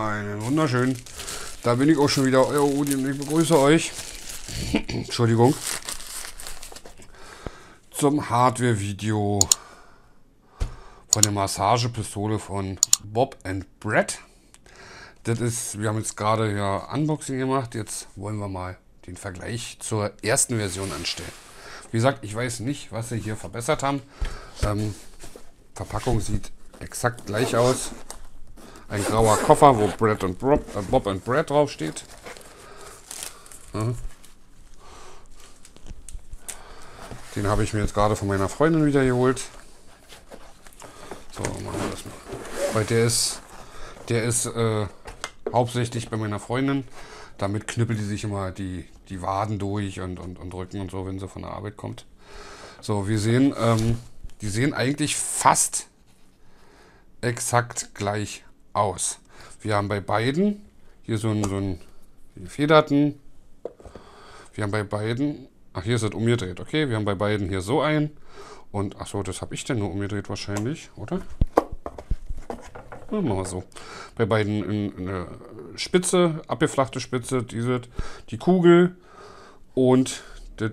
Einen wunderschönen. Da bin ich auch schon wieder. Euer Udi und ich begrüße euch. Entschuldigung. Zum Hardware-Video von der Massagepistole von Bob and Brad. Das ist, wir haben jetzt gerade ja Unboxing gemacht. Jetzt wollen wir mal den Vergleich zur ersten Version anstellen. Wie gesagt, ich weiß nicht, was sie hier verbessert haben. Verpackung sieht exakt gleich aus. Ein grauer Koffer, wo Bob and Brad draufsteht. Den habe ich mir jetzt gerade von meiner Freundin wieder geholt. So, machen wir das mal. Weil der ist hauptsächlich bei meiner Freundin. Damit knüppelt die sich immer die Waden durch und Rücken und so, wenn sie von der Arbeit kommt. So, wir sehen, die sehen eigentlich fast exakt gleich aus. Wir haben bei beiden hier so einen gefederten. Wir haben bei beiden, ach, hier ist das umgedreht, okay. Wir haben bei beiden hier so einen. Und ach so, das habe ich denn nur umgedreht wahrscheinlich, oder? Machen wir so. Bei beiden eine Spitze, abgeflachte Spitze, die Kugel und das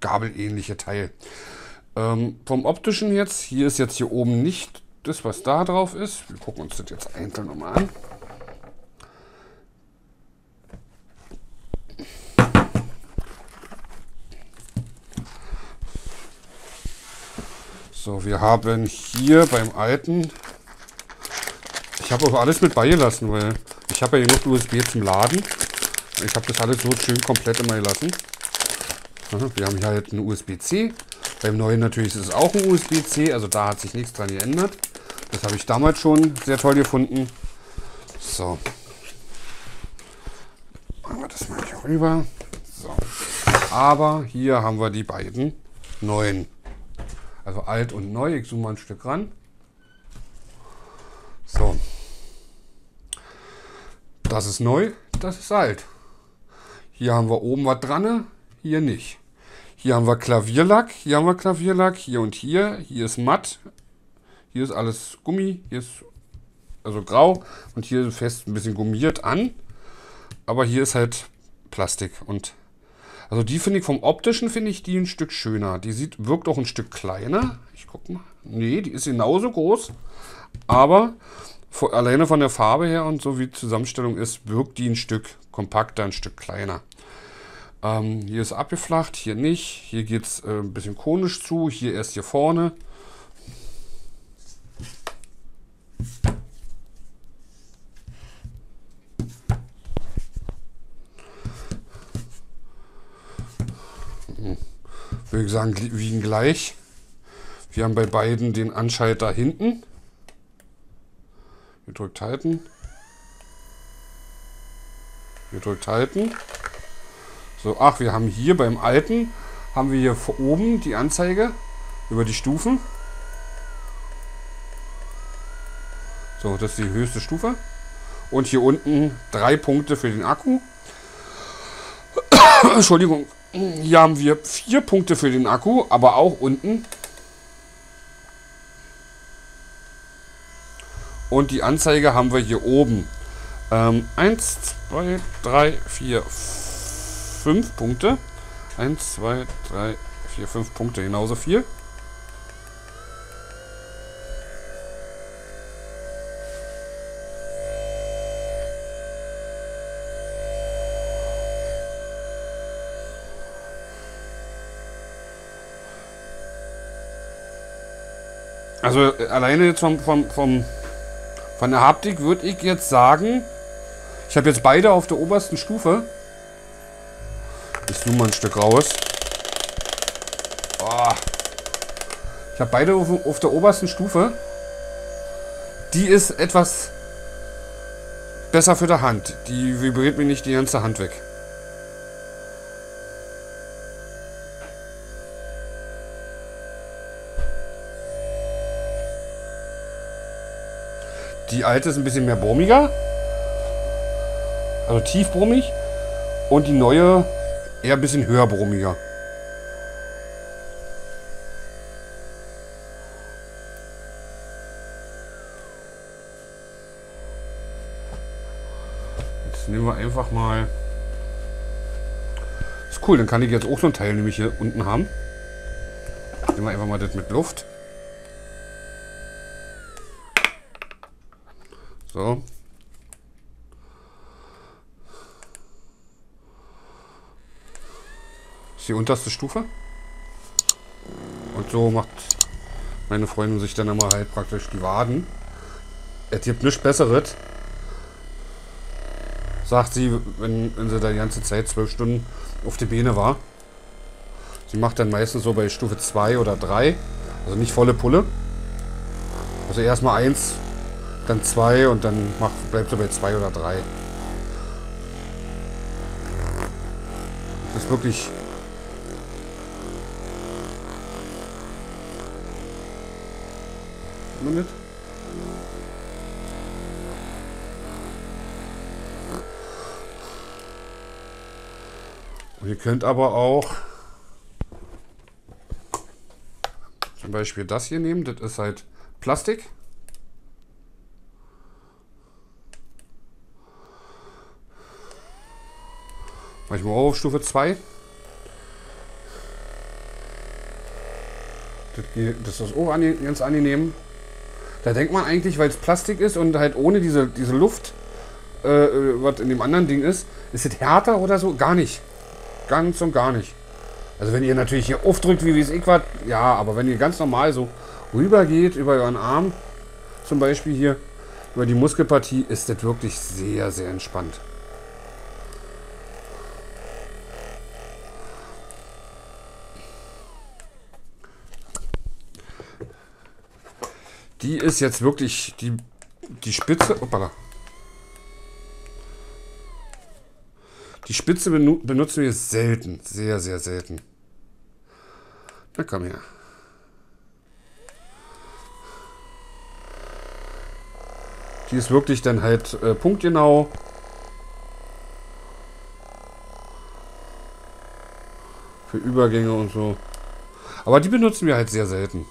gabelähnliche Teil. Vom optischen jetzt, hier ist jetzt hier oben nicht das, was da drauf ist. Wir gucken uns das jetzt einzeln nochmal an. So, wir haben hier beim alten... Ich habe auch alles mit beigelassen, weil ich habe ja genug USB zum Laden. Ich habe das alles so schön komplett immer gelassen. Wir haben hier halt einen USB-C. Beim neuen natürlich ist es auch ein USB-C, also da hat sich nichts dran geändert. Das habe ich damals schon sehr toll gefunden. So. Machen wir das mal hier rüber. So. Aber hier haben wir die beiden neuen. Also alt und neu. Ich zoome mal ein Stück ran. So. Das ist neu, das ist alt. Hier haben wir oben was dran, hier nicht. Hier haben wir Klavierlack, hier haben wir Klavierlack, hier und hier. Hier ist matt, hier ist alles Gummi, hier ist also grau und hier fest ein bisschen gummiert an. Aber hier ist halt Plastik. Und also die finde ich vom optischen, finde ich die ein Stück schöner. Die wirkt auch ein Stück kleiner. Ich guck mal. Nee, die ist genauso groß. Aber alleine von der Farbe her und so wie die Zusammenstellung ist, wirkt die ein Stück kompakter, ein Stück kleiner. Hier ist abgeflacht, hier nicht. Hier geht es ein bisschen konisch zu, hier erst hier vorne. Würde ich sagen, wiegen gleich. Wir haben bei beiden den Anschalter hinten. Gedrückt halten. Gedrückt halten. So, ach, wir haben hier beim alten, haben wir hier oben die Anzeige über die Stufen. So, das ist die höchste Stufe. Und hier unten 3 Punkte für den Akku. Entschuldigung. Hier haben wir 4 Punkte für den Akku, aber auch unten. Und die Anzeige haben wir hier oben. 1, 2, 3, 4, 5 Punkte. 1, 2, 3, 4, 5 Punkte. Genauso viel. Also alleine jetzt von der Haptik würde ich jetzt sagen, ich habe jetzt beide auf der obersten Stufe. Ich zoome mal ein Stück raus. Oh. Ich habe beide auf der obersten Stufe. Die ist etwas besser für die Hand. Die vibriert mir nicht die ganze Hand weg. Die alte ist ein bisschen mehr brummiger, also tief brummig, und die neue eher ein bisschen höher brummiger. Jetzt nehmen wir einfach mal. Ist cool, dann kann ich jetzt auch so ein Teil nämlich hier unten haben. Nehmen wir einfach mal das mit Luft. So. Ist die unterste Stufe. Und so macht meine Freundin sich dann immer halt praktisch die Waden. Es gibt nichts Besseres, sagt sie, wenn sie da die ganze Zeit 12 Stunden auf die Beine war. Sie macht dann meistens so bei Stufe 2 oder 3, also nicht volle Pulle. Also erstmal 1, dann 2 und dann bleibt sie bei 2 oder 3. Das ist wirklich... Nicht? Und ihr könnt aber auch zum Beispiel das hier nehmen, das ist halt Plastik. Manchmal auch auf Stufe 2. Das ist auch ganz angenehm. Da denkt man eigentlich, weil es Plastik ist und halt ohne diese Luft, was in dem anderen Ding ist es härter oder so? Gar nicht. Ganz und gar nicht. Also wenn ihr natürlich hier aufdrückt, wie es ich war, ja, aber wenn ihr ganz normal so rüber geht, über euren Arm, zum Beispiel hier, über die Muskelpartie, ist das wirklich sehr, sehr entspannt. Die ist jetzt wirklich die Spitze. Hoppala. Die Spitze benutzen wir selten. Sehr, sehr selten. Na komm her. Die ist wirklich dann halt punktgenau. Für Übergänge und so. Aber die benutzen wir halt sehr selten.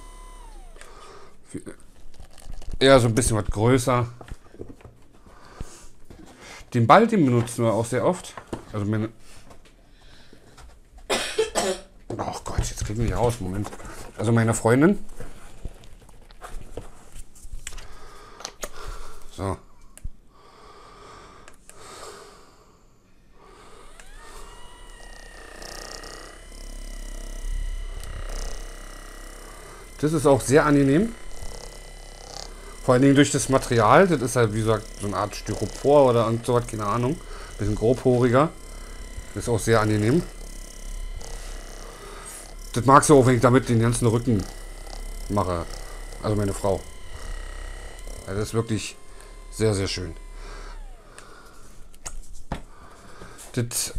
Ja, so ein bisschen was größer. Den Ball, den benutzen wir auch sehr oft. Also meine... Oh Gott, jetzt kriegen wir die raus. Moment. Also meine Freundin. So. Das ist auch sehr angenehm. Vor allen Dingen durch das Material, das ist halt wie gesagt so eine Art Styropor oder so was, keine Ahnung. Ein bisschen grobhoriger. Das ist auch sehr angenehm. Das magst du auch, wenn ich damit den ganzen Rücken mache. Also meine Frau. Also das ist wirklich sehr, sehr schön. Das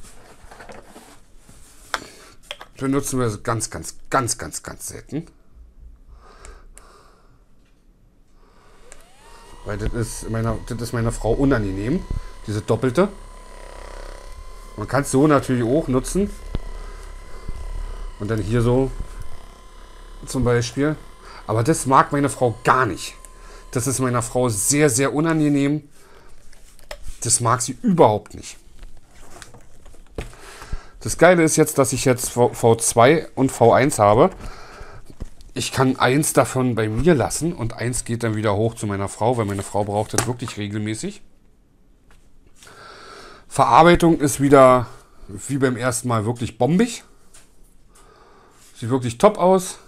benutzen wir ganz, ganz, ganz, ganz, ganz selten. Weil das ist meiner Frau unangenehm, diese doppelte. Man kann es so natürlich auch nutzen. Und dann hier so zum Beispiel. Aber das mag meine Frau gar nicht. Das ist meiner Frau sehr, sehr unangenehm. Das mag sie überhaupt nicht. Das Geile ist jetzt, dass ich jetzt V2 und V1 habe. Ich kann 1 davon bei mir lassen und 1 geht dann wieder hoch zu meiner Frau, weil meine Frau braucht das wirklich regelmäßig. Verarbeitung ist wieder wie beim ersten Mal wirklich bombig. Sieht wirklich top aus.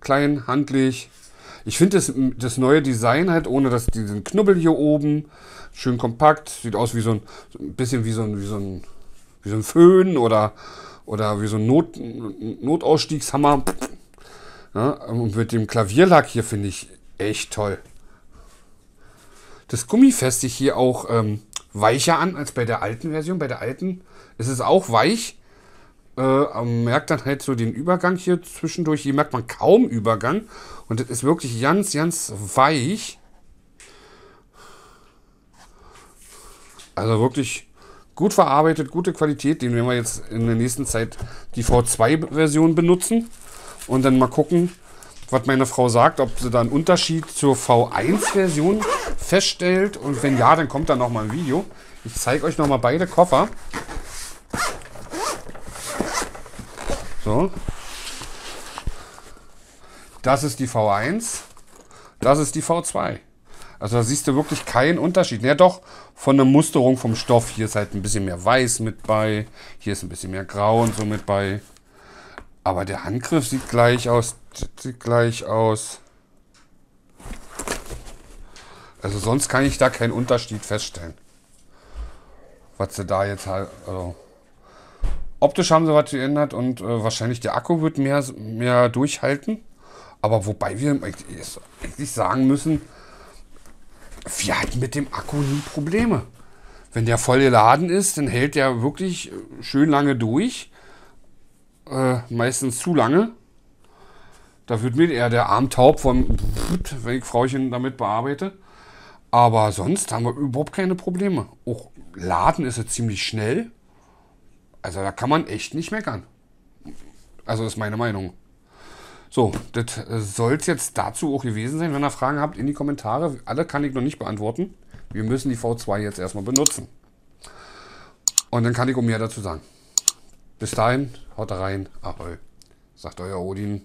Klein, handlich. Ich finde das neue Design halt, ohne dass diesen Knubbel hier oben, schön kompakt. Sieht aus wie so ein bisschen wie so ein Föhn oder wie so ein Notausstiegshammer. Ja, und mit dem Klavierlack hier finde ich echt toll. Das Gummi feste ich hier auch weicher an als bei der alten Version. Bei der alten ist es auch weich. Man merkt dann halt so den Übergang hier zwischendurch. Hier merkt man kaum Übergang. Und das ist wirklich ganz, ganz weich. Also wirklich gut verarbeitet, gute Qualität. Den werden wir jetzt in der nächsten Zeit die V2-Version benutzen. Und dann mal gucken, was meine Frau sagt, ob sie da einen Unterschied zur V1-Version feststellt. Und wenn ja, dann kommt da nochmal ein Video. Ich zeige euch nochmal beide Koffer. So. Das ist die V1. Das ist die V2. Also da siehst du wirklich keinen Unterschied. Ja doch, von der Musterung vom Stoff. Hier ist halt ein bisschen mehr Weiß mit bei. Hier ist ein bisschen mehr Grau und so mit bei. Aber der Handgriff sieht gleich aus. Sieht gleich aus. Also sonst kann ich da keinen Unterschied feststellen. Was sie da jetzt halt... Also optisch haben sie was geändert und wahrscheinlich der Akku wird mehr durchhalten. Aber wobei wir eigentlich sagen müssen, wir hatten mit dem Akku nie Probleme. Wenn der voll geladen ist, dann hält der wirklich schön lange durch. Meistens zu lange. Da wird mir eher der Arm taub, wenn ich Frauchen damit bearbeite. Aber sonst haben wir überhaupt keine Probleme. Auch laden ist jetzt ziemlich schnell. Also da kann man echt nicht meckern. Also ist meine Meinung. So, das soll es jetzt dazu auch gewesen sein. Wenn ihr Fragen habt, in die Kommentare. Alle kann ich noch nicht beantworten. Wir müssen die V2 jetzt erstmal benutzen. Und dann kann ich auch mehr dazu sagen. Bis dahin, haut rein. Ahoi, sagt euer Odin.